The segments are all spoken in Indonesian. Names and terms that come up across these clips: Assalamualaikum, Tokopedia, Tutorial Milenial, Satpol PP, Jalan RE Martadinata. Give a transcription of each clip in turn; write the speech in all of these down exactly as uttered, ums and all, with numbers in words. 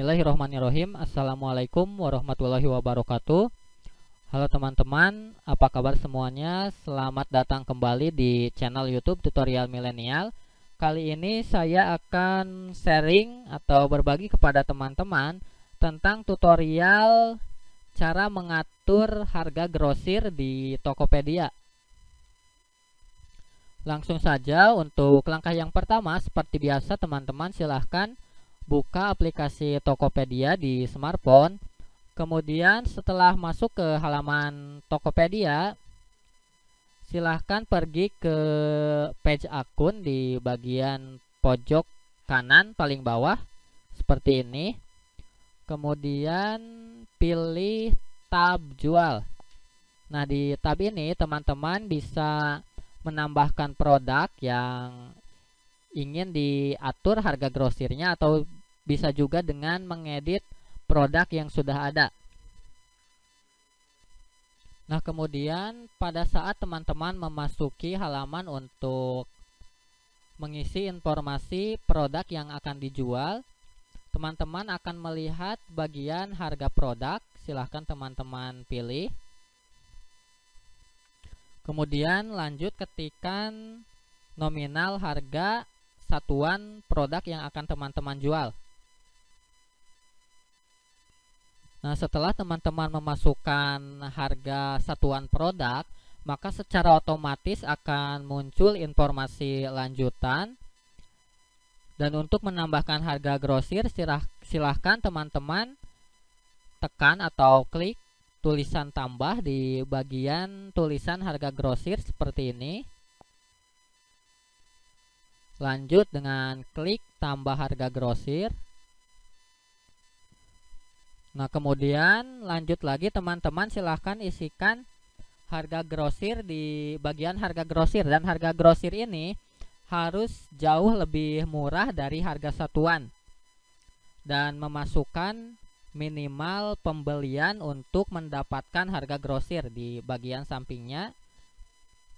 Bismillahirrahmanirrahim. Assalamualaikum warahmatullahi wabarakatuh. Halo teman-teman, apa kabar semuanya? Selamat datang kembali di channel YouTube Tutorial Milenial. Kali ini saya akan sharing atau berbagi kepada teman-teman tentang tutorial cara mengatur harga grosir di Tokopedia. Langsung saja, untuk langkah yang pertama seperti biasa teman-teman silahkan buka aplikasi Tokopedia di smartphone. Kemudian setelah masuk ke halaman Tokopedia, silahkan pergi ke page akun di bagian pojok kanan paling bawah seperti ini. Kemudian pilih tab jual. Nah, di tab ini teman-teman bisa menambahkan produk yang ingin diatur harga grosirnya atau bisa juga dengan mengedit produk yang sudah ada. Nah, kemudian pada saat teman-teman memasuki halaman untuk mengisi informasi produk yang akan dijual, teman-teman akan melihat bagian harga produk. Silahkan teman-teman pilih. Kemudian lanjut ketikan nominal harga satuan produk yang akan teman-teman jual. Nah, setelah teman-teman memasukkan harga satuan produk, maka secara otomatis akan muncul informasi lanjutan. Dan untuk menambahkan harga grosir, silahkan teman-teman tekan atau klik tulisan tambah di bagian tulisan harga grosir seperti ini. Lanjut dengan klik tambah harga grosir. Nah, kemudian lanjut lagi teman-teman silahkan isikan harga grosir di bagian harga grosir. Dan harga grosir ini harus jauh lebih murah dari harga satuan. Dan memasukkan minimal pembelian untuk mendapatkan harga grosir di bagian sampingnya.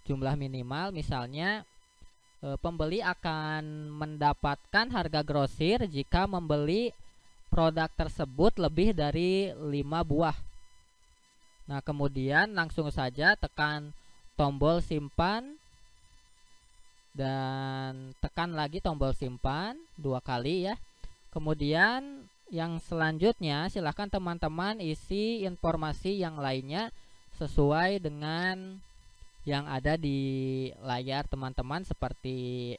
Jumlah minimal, misalnya pembeli akan mendapatkan harga grosir jika membeli produk tersebut lebih dari lima buah. Nah, kemudian langsung saja tekan tombol simpan dan tekan lagi tombol simpan dua kali ya. Kemudian yang selanjutnya silahkan teman-teman isi informasi yang lainnya sesuai dengan yang ada di layar teman-teman, seperti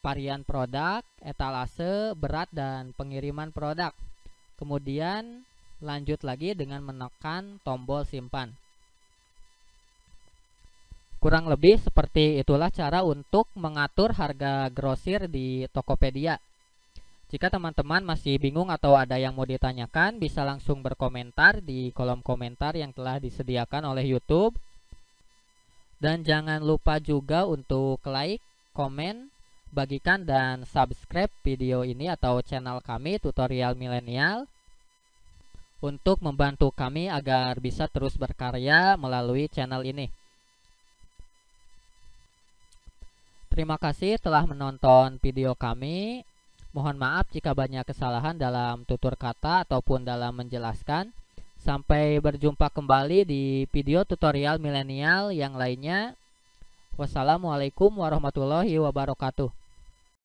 varian produk, etalase, berat, dan pengiriman produk. Kemudian lanjut lagi dengan menekan tombol simpan. Kurang lebih seperti itulah cara untuk mengatur harga grosir di Tokopedia. Jika teman-teman masih bingung atau ada yang mau ditanyakan, bisa langsung berkomentar di kolom komentar yang telah disediakan oleh YouTube. Dan jangan lupa juga untuk like, komen, bagikan dan subscribe video ini atau channel kami Tutorial Milenial untuk membantu kami agar bisa terus berkarya melalui channel ini. Terima kasih telah menonton video kami. Mohon maaf jika banyak kesalahan dalam tutur kata ataupun dalam menjelaskan. Sampai berjumpa kembali di video Tutorial Milenial yang lainnya. Wassalamualaikum warahmatullahi wabarakatuh.